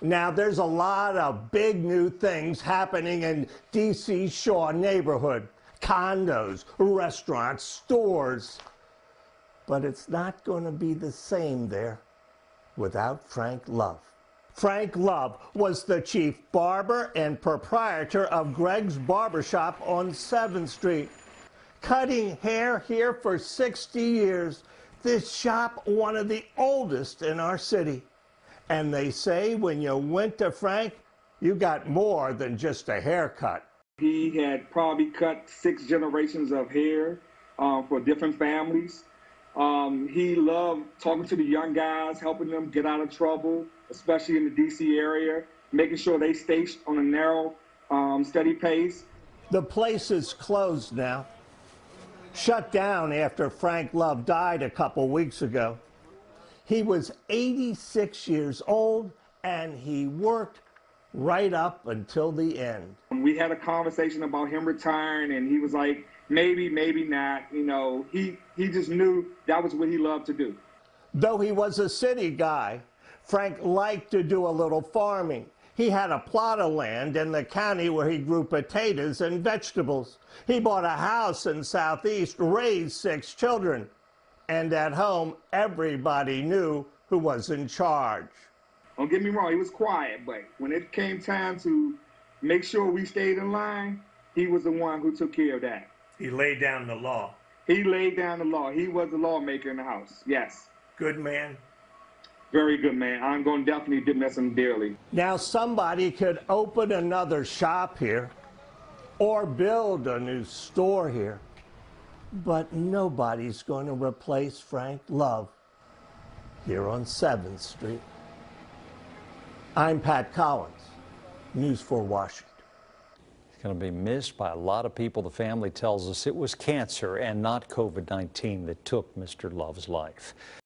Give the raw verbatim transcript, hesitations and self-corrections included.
Now, there's a lot of big new things happening in D C's Shaw neighborhood. Condos, restaurants, stores. But it's not going to be the same there without Frank Love. Frank Love was the chief barber and proprietor of Greg's Barbershop on seventh street. Cutting hair here for sixty years, this shop one of the oldest in our city. And they say when you went to Frank, you got more than just a haircut. He had probably cut six generations of hair uh, for different families. Um, he loved talking to the young guys, helping them get out of trouble, especially in the D C area, making sure they stay on a narrow, um, steady pace. The place is closed now. Shut down after Frank Love died a couple weeks ago. He was eighty-six years old, and he worked right up until the end. We had a conversation about him retiring, and he was like, maybe, maybe not. You know, he, he just knew that was what he loved to do. Though he was a city guy, Frank liked to do a little farming. He had a plot of land in the county where he grew potatoes and vegetables. He bought a house in Southeast, raised six children. And at home, everybody knew who was in charge. Don't get me wrong, he was quiet, but when it came time to make sure we stayed in line, he was the one who took care of that. He laid down the law. He laid down the law. He was the lawmaker in the house, yes. Good man. Very good man. I'm going to definitely miss him dearly. Now somebody could open another shop here or build a new store here. But nobody's going to replace Frank Love here on seventh street. I'm Pat Collins, News four Washington. He's going to be missed by a lot of people. The family tells us it was cancer and not COVID nineteen that took Mister Love's life.